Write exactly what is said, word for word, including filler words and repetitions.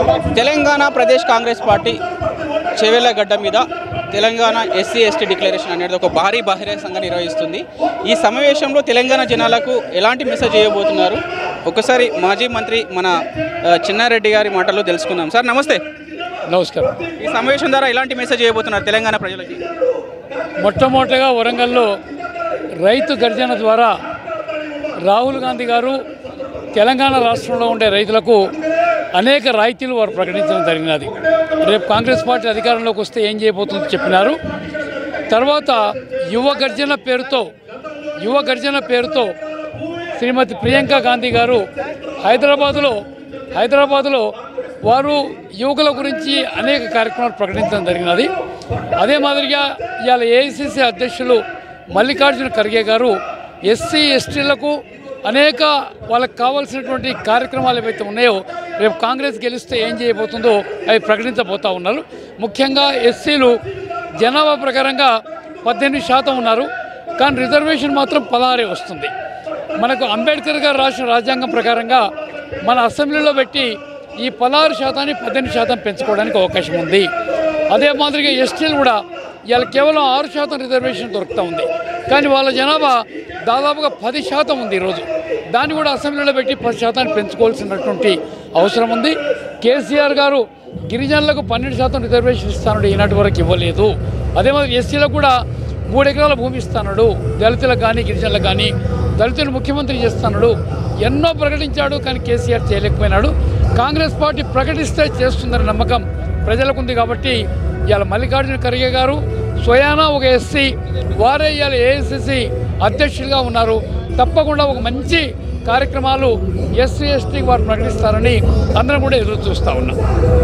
Telangana Pradesh Congress Party Chevela Gadamida Telangana S C S T declaration అనేది ఒక భారీ బహిరంగంగా నిర్వహిస్తుంది. ఈ సమావేశంలో తెలంగాణ జనాలకు ఎలాంటి మెసేజ్ ఇవ్వబోతున్నారు ఒకసారి మాజీ మంత్రి మన చిన్నారెడ్డి గారి మాటల్లో తెలుసుకుందాం. సార్ నమస్తే. నమస్కారం. ఈ సమావేశం ద్వారా ఎలాంటి మెసేజ్ ఇవ్వబోతున్నారు తెలంగాణ ప్రజలకి? మొట్టమొదటగా వరంగల్లో రైతు గర్జన ద్వారా రాహుల్ గాంధీ గారు తెలంగాణ రాష్ట్రంలో ఉండే రైతులకు అనేక రాయితీలు వారు ప్రకటించడం జరిగినది. రేపు కాంగ్రెస్ పార్టీ అధికారంలోకి వస్తే ఏం చేయబోతుందో చెప్పినారు. తర్వాత యువ గర్జన పేరుతో యువ గర్జన పేరుతో శ్రీమతి ప్రియాంక గాంధీ గారు హైదరాబాదులో హైదరాబాదులో వారు యువకుల గురించి అనేక కార్యక్రమాలు ప్రకటించడం జరిగినది. అదే మాదిరిగా ఇవాళ ఏఐసిసి అధ్యక్షులు మల్లికార్జున ఖర్గే గారు ఎస్సీ ఎస్టీలకు అనేక వాళ్ళకు కావాల్సినటువంటి కార్యక్రమాలు ఏవైతే ఉన్నాయో రేపు కాంగ్రెస్ గెలిస్తే ఏం చేయబోతుందో అవి ప్రకటించబోతూ ఉన్నారు. ముఖ్యంగా ఎస్సీలు జనాభా ప్రకారంగా పద్దెనిమిది శాతం ఉన్నారు, కానీ రిజర్వేషన్ మాత్రం పదహారే వస్తుంది. మనకు అంబేద్కర్ గారు రాసిన రాజ్యాంగం ప్రకారంగా మన అసెంబ్లీలో పెట్టి ఈ పదహారు శాతాన్ని పద్దెనిమిది శాతం పెంచుకోవడానికి అవకాశం ఉంది. అదే మాదిరిగా ఎస్టీలు కూడా ఇవాళ కేవలం ఆరు శాతం రిజర్వేషన్ దొరుకుతూ ఉంది, కానీ వాళ్ళ జనాభా దాదాపుగా పది శాతం ఉంది ఈరోజు. దాన్ని కూడా అసెంబ్లీలో పెట్టి పది శాతాన్ని పెంచుకోవాల్సినటువంటి అవసరం ఉంది. కేసీఆర్ గారు గిరిజనులకు పన్నెండు శాతం రిజర్వేషన్ ఇస్తానడు, ఈనాటి వరకు ఇవ్వలేదు. అదే మాదిరి ఎస్సీలకు కూడా మూడు ఎకరాల భూమి ఇస్తానడు, దళితులకు కానీ గిరిజనులకు కానీ దళితులు ముఖ్యమంత్రి చేస్తానడు. ఎన్నో ప్రకటించాడు, కానీ కేసీఆర్ చేయలేకపోయినాడు. కాంగ్రెస్ పార్టీ ప్రకటిస్తే చేస్తుందనే నమ్మకం ప్రజలకు ఉంది. కాబట్టి ఇవాళ మల్లికార్జున ఖర్గే గారు స్వయానా ఒక ఎస్సీ, వారే ఇవాళ ఏఐసిసి అధ్యక్షులుగా ఉన్నారు. తప్పకుండా ఒక మంచి కార్యక్రమాలు ఎస్సీ ఎస్టీకి వారు ప్రకటిస్తారని అందరం కూడా ఎదురు చూస్తూ ఉన్నాం.